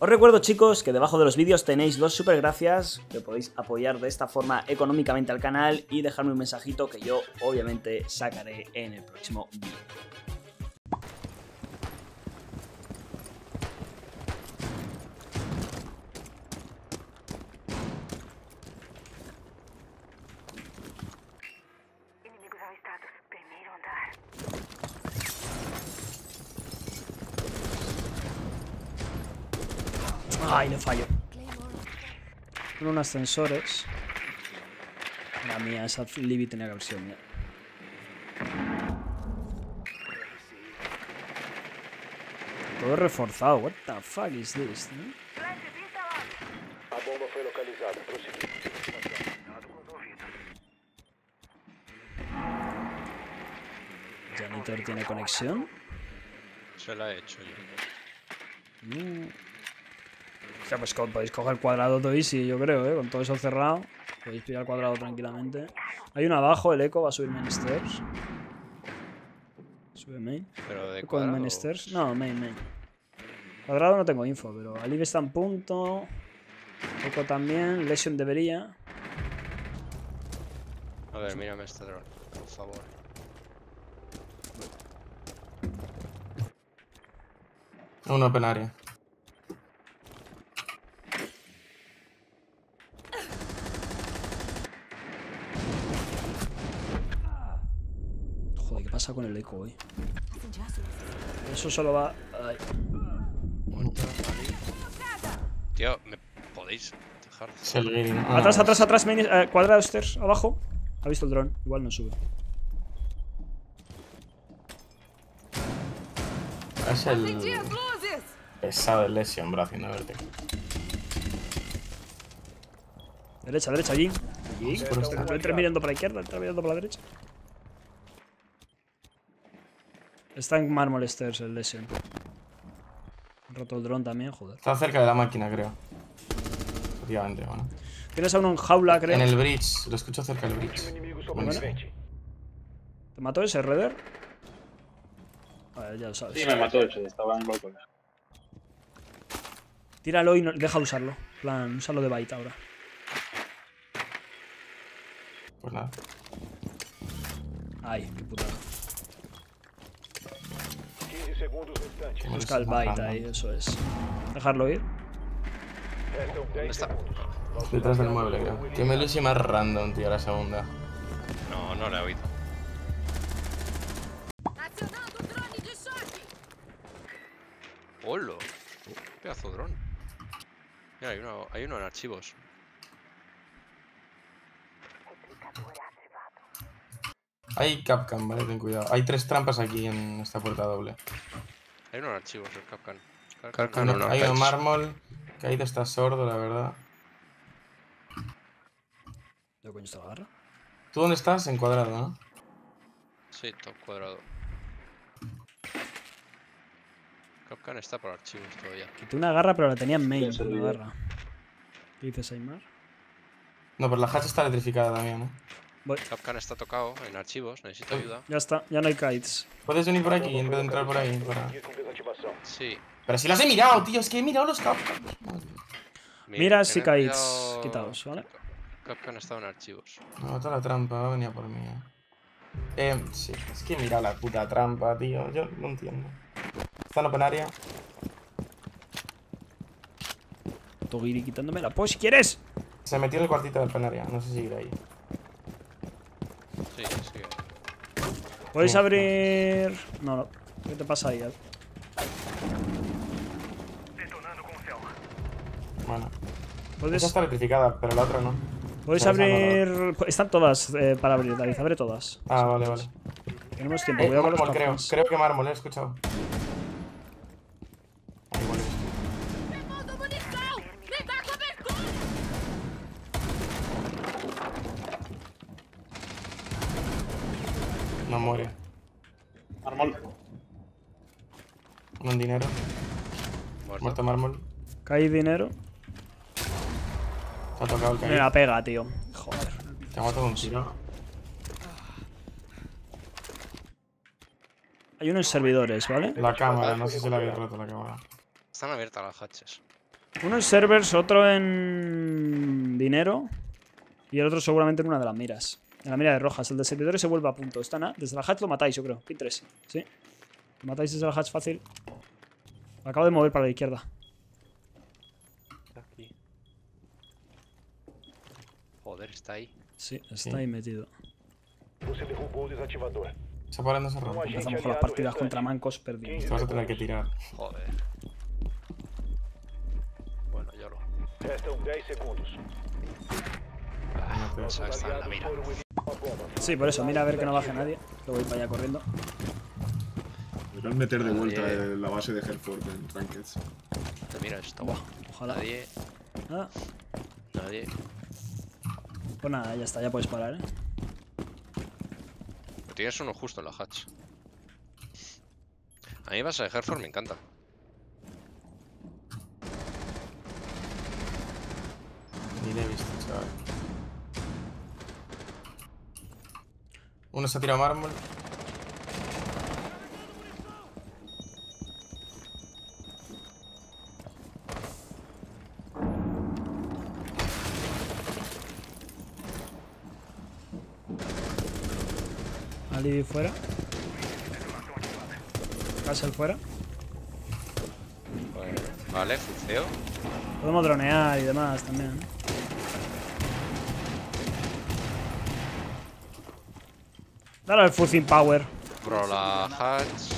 Os recuerdo, chicos, que debajo de los vídeos tenéis los super gracias, que podéis apoyar de esta forma económicamente al canal y dejarme un mensajito que yo obviamente sacaré en el próximo vídeo. Ay, le fallo. Con unos ascensores. La mía, esa Libby tenía que haber sido mía. Todo reforzado. What the fuck is this? ¿No? La bomba fue localizada. Janitor tiene conexión. Se la he hecho yo. O sea, pues podéis coger el cuadrado todo easy, yo creo, con todo eso cerrado. Podéis pillar el cuadrado tranquilamente. Hay uno abajo, el eco va a subir main stairs. Sube main. Pero de cuadrado. Main stairs. No, main. Cuadrado no tengo info, pero Alive está en punto. Eco también. Lesion debería. A ver, mírame este drone, por favor. Una penaria. Pasa con el eco hoy. Eso solo va. Ay. Tío, ¿me podéis dejar? Atrás. Cuadrado stairs, abajo. Ha visto el dron. Igual no sube. Es el pesado de Lesion, bro, haciendo verte. Derecha, allí. Entra mirando para la izquierda, entra mirando para la derecha. Está en mármol stairs el Lesion. Roto el dron también, joder. Está cerca de la máquina, creo. Efectivamente, bueno. Tienes a uno en jaula, creo. En el bridge, lo escucho cerca del bridge. Bueno. ¿Te mató ese Redder? A ver, ya lo sabes. Sí, me mató ese, estaba en el balcón. Tíralo y no, deja de usarlo. En plan, úsalo de bait ahora. Pues nada. Ay, qué putada. Busca el bait ahí, eso es. Dejarlo ir. ¿Dónde está? Detrás del mueble, creo. Que me luce más random, tío, la segunda. No la he oído. ¡Hola! Pedazo de dron. Mira, hay uno en archivos. Hay Capcan, vale, ten cuidado. Hay tres trampas aquí en esta puerta doble. Hay unos archivos, el Capcan. No, hay un mármol. Caído está sordo, la verdad. ¿Dónde coño está la barra? ¿Tú dónde estás? En cuadrado, ¿no? Sí, todo cuadrado. Capcan está por archivos todavía. Quité una garra, pero la tenía en main, sí, la garra. ¿Qué dices, Aymar? No, pero la hatch está electrificada también, ¿no? Capcan está tocado en archivos, necesito ayuda. Ya está, ya no hay kites. Puedes venir por aquí en vez de entrar por ahí. Para... Sí. Pero si las he mirado, tío, es que he mirado los Capcan. Mira si kites mirado... quitados, ¿vale? Capcan está en archivos. No, toda la trampa, va a venir por mí. Sí, es que mira la puta trampa, tío, yo no entiendo. Está en open área. Togiri quitándome la posh, ¿quieres? Se metió en el cuartito del open área, no sé si irá ahí. Sí. ¿Podéis abrir...? No. ¿Qué te pasa ahí, Al? Bueno. ¿Puedes... Esta está electrificada, pero la otra no. ¿Podéis abrir...? Están todas para abrir, David. Abre todas. Ah, vale. Tenemos tiempo. Cuidado con los cajones. Creo que mármol, he escuchado. No muere. Mármol. Un dinero. Muerto mármol. Cae dinero. Te ha tocado el caído. Me la pega, tío. Joder. Te ha matado un tiro. Hay unos servidores, ¿vale? La cámara, no sé si la habéis roto la cámara. Están abiertas las hatches. Uno en servers, otro en dinero. Y el otro seguramente en una de las miras. En la mira de rojas. El de servidores se vuelve a punto. Están a... Desde la hatch lo matáis, yo creo. Pin 3. Sí. Lo matáis desde la hatch fácil. Lo acabo de mover para la izquierda. Aquí. Joder, está ahí. Sí, está ahí metido. Se paran a cerrar. Empezamos con las partidas contra mancos perdidos. Te vas a tener que tirar. Joder. Bueno, yo lo. Restan 10 segundos. Sí, por eso, mira a ver que no baje nadie. Luego voy para allá corriendo. Podrás meter de vuelta la base de Hereford en Rankeds. Mira esto. Buah, ojalá. Nadie. Nada. Nadie. Pues nada, ya está, ya puedes parar, eh. Pero tienes uno justo en la hatch. A mí base de Hereford me encanta. Ni le he visto, chaval. Uno se ha tirado mármol. Ali fuera. Castle fuera. Bueno, vale, fuceo. Podemos dronear y demás también. Dale al fucking power. Bro, la hatch.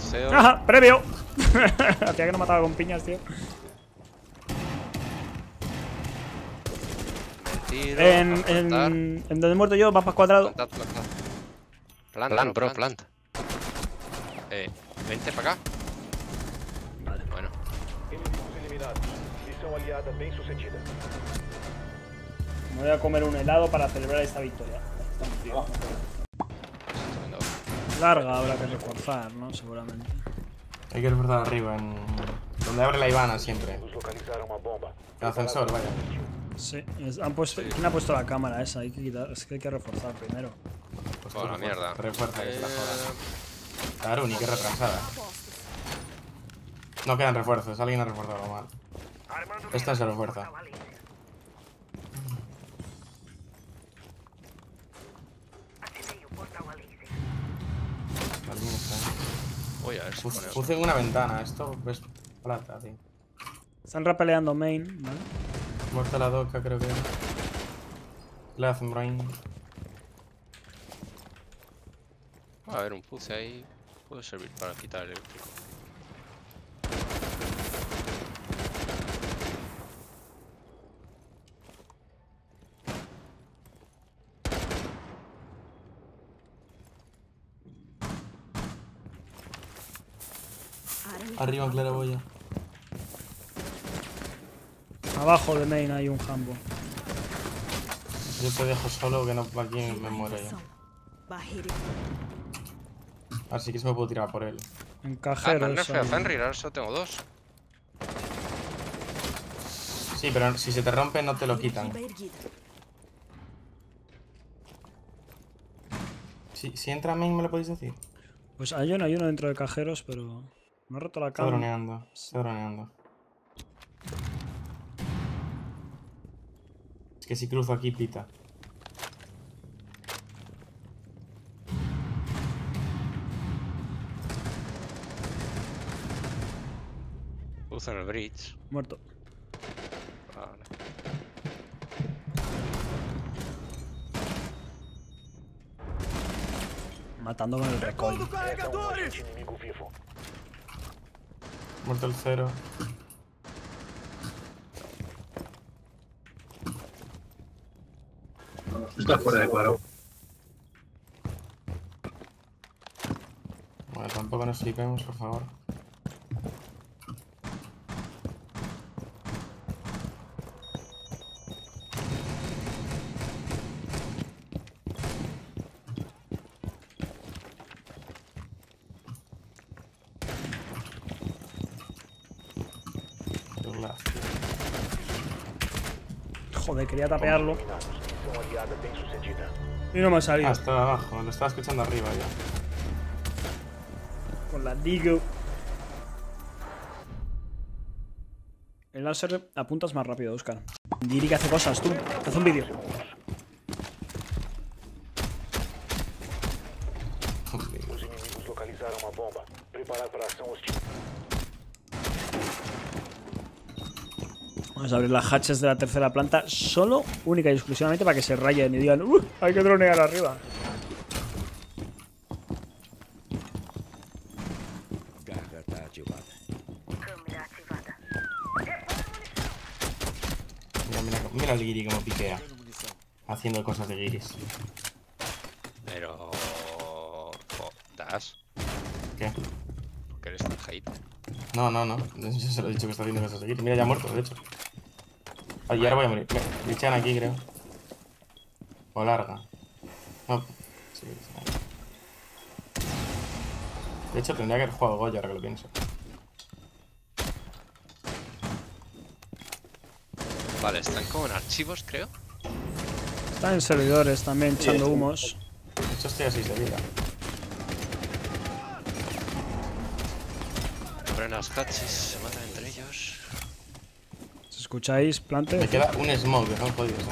Fuceo. ¡Ajá! ¡Previo! Hacía que no mataba con piñas, tío. Metido, en donde he muerto yo, vas para cuadrado. Planta, bro, planta. 20 para acá. Vale, bueno. Me voy a comer un helado para celebrar esta victoria. Tío. Larga habrá que reforzar, ¿no? Seguramente. Hay que reforzar arriba, en donde abre la Ivana siempre. El ascensor, vaya. Sí, han puesto... ¿Quién ha puesto la cámara esa? Hay que quitar... Es que hay que reforzar primero. Pues bueno, mierda. Refuerza esta joda. Claro, ni que retrasada. No quedan refuerzos, alguien ha reforzado mal. Esta se refuerza. Voy a ver si puse una ventana, esto es plata, tío. Están rapeleando main, ¿vale? Muerta la doca, creo que. Le hacen brain. A ver, un puse ahí. Puede servir para quitar el eléctrico. Arriba en claraboya. Abajo de main hay un jambo. Yo te dejo solo, que no aquí me muero yo. Así que se me puedo tirar por él. Encajero. No fui a Fenrir, ahora solo tengo dos. Sí, pero si se te rompe no te lo quitan. Si entra main, ¿me lo podéis decir? Pues hay uno dentro de cajeros, pero... No he roto la cámara. Estoy droneando. Es que si cruzo aquí, pita. Cruzo en el bridge. Muerto. Vale. Matando con el recoil. Muerto el cero. Está fuera de cuadro. Bueno, tampoco nos flipemos, por favor. Joder, quería tapearlo. Y no me ha salido. Hasta abajo, lo estaba escuchando arriba ya. Con la Digo. El láser apuntas más rápido, Oscar. Diri que hace cosas, tú. Haz un vídeo. Los enemigos localizaron una bomba. Preparad para acción hostil. Vamos a abrir las hatches de la tercera planta solo, única y exclusivamente para que se rayen y digan hay que dronear arriba. Garganta activada. Cámara activada. Mira el guiri como piquea. Haciendo cosas de guiris. Pero... ¿Das? ¿Qué? Porque eres tan hate. No. Yo se lo he dicho que está haciendo cosas de guiris. Mira, ya ha muerto, de hecho. Oye, ahora voy a morir. Me echan aquí, creo. O larga. No. Sí, de hecho, tendría que haber jugado Goya, ahora que lo pienso. Vale, están como en archivos, creo. Están en servidores también, sí, echando humos. De hecho, estoy así de vida. Abren las hatches, se matan entre ellos. ¿Se escucháis? Plante. Me queda un smoke, que son jodidos.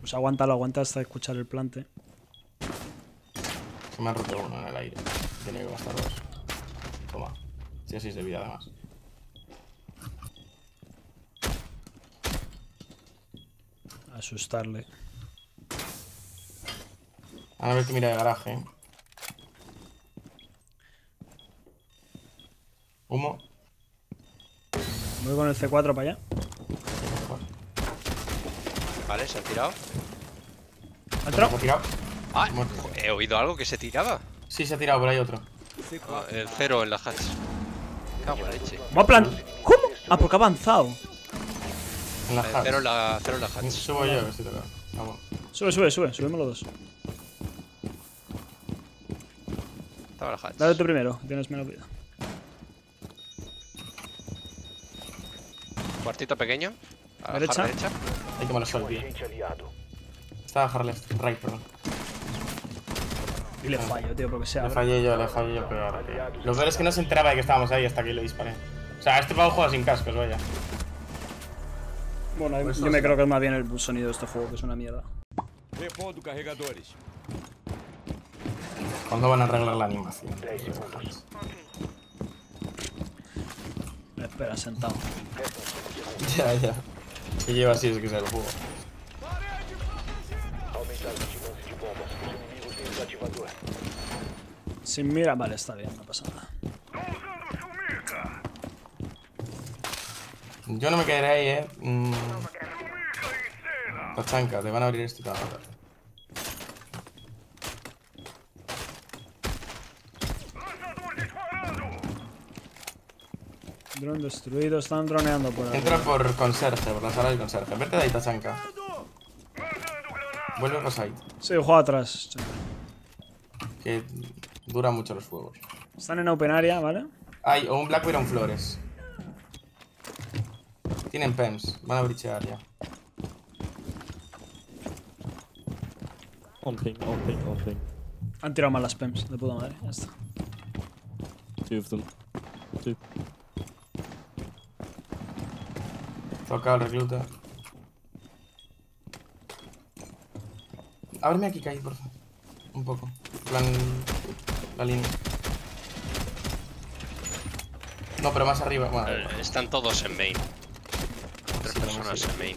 Pues aguanta hasta escuchar el plante. Se me han roto uno en el aire. Tenía que gastar dos. Toma. Sí, 6 de vida además. Asustarle. A ver que mira de garaje. Humo. Voy con el C4 para allá. Vale, se ha tirado. ¿Ha tirado? Ah, he oído algo que se tiraba. Sí, se ha tirado, pero hay otro. Ah, el cero en la hatch. Cago en leche. Va a plantar. ¿Cómo? Ah, porque ha avanzado. En la hatch. Cero en la hatch. Subo yo, que se toca. Vamos. Sube, subimos los dos. Estaba la hatch. Dale tú primero, tienes menos vida. Cuartito pequeño. A la derecha. Hay que me lo salve. Estaba Harley right, perdón. Y le fallo, tío, porque sea. Le fallé yo, pero ahora, tío. Lo peor es que no se enteraba de que estábamos ahí hasta que le disparé. O sea, este pavo juega sin cascos, vaya. Bueno, yo me creo que es más bien el sonido de este juego, que es una mierda. ¿Cuándo van a arreglar la animación? Espera, sentado. Ya. Se lleva así, es que sea el juego. Sin mira, vale, está bien, no pasa nada. Yo no me quedaré ahí, Tachanca, te van a abrir esto cada rato. Dron destruido, están droneando por ahí. Entra por conserje, por la sala del conserje. Vete de ahí, Tachanca. Vuelve a Rosite. Sí, juega atrás. Que duran mucho los fuegos. Están en open area, ¿vale? Hay o un Black Widow Flores. Tienen PEMs, van a brichear ya. On ping. Han tirado mal las PEMs, de puta madre, ya está. Two of them. Two. Toca al recluta. Ábreme aquí, Kai, por favor. Un poco. Plan... la línea. No, pero más arriba. Bueno, están todos en main. Tres personas en main.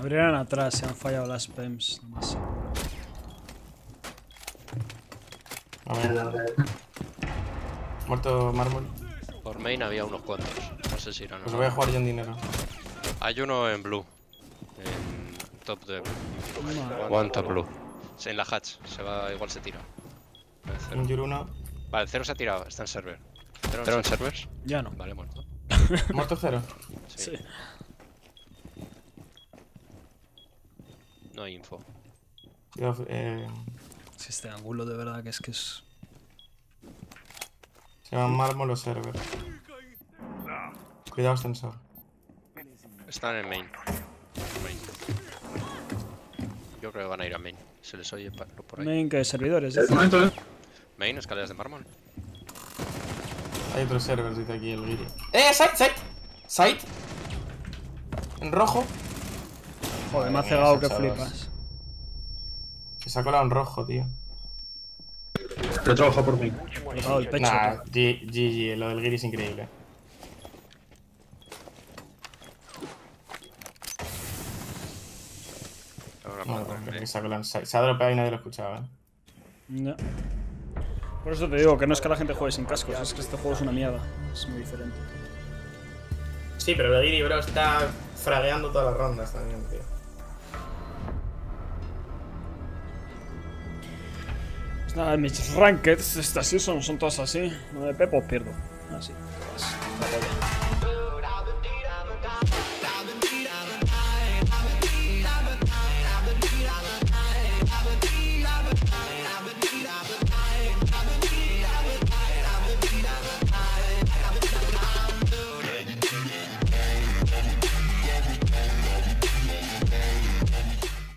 Abrirán atrás, se han fallado las PEMs. Nomás. A ver. Muerto mármol. Por main había unos cuantos. No sé si irán. Pues voy a jugar yo en dinero. Hay uno en blue. Top de blue. One top blue. En la hatch, se va, igual se tira. Un Yuruna. Vale, el cero se ha tirado, está en server. ¿Cero en servers? Ya no. Vale, muerto. ¿Muerto cero? Sí. No hay info. Yo, Si este ángulo de verdad que es... Se llaman mármol o server. Cuidado, ascensor. Están en main. Yo creo que van a ir a main. Se les oye por ahí. Main que servidores. Main, escaleras de mármol. Hay otros servers, dice aquí el guiri. Site, site. Site. En rojo. Joder, me ha cegado que flipas. Que se ha colado en rojo, tío. Lo he trabajado por mí. Oh, el pecho. Nah, GG, lo del guiri es increíble. No, se ha dropeado y nadie lo escuchaba, ¿eh? No. Por eso te digo que no es que la gente juegue sin cascos, es que este juego es una mierda. Es muy diferente. Sí, pero el Guiri, bro, está fragueando todas las rondas también, tío. Pues nada, mis rankeds, estas sí son todas así. No de Pepo pierdo. Así. Todas.